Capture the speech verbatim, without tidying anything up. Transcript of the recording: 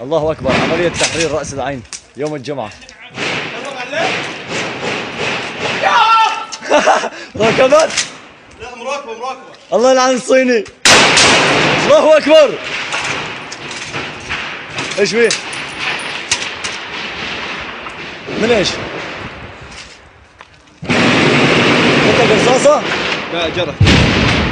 الله اكبر، عملية تحرير رأس العين يوم الجمعة. ركبت. لا مراكبة مراكبة. الله يلعن الصيني. الله اكبر. ايش فيه؟ من ايش؟ انت قصاصة؟ لا جرح.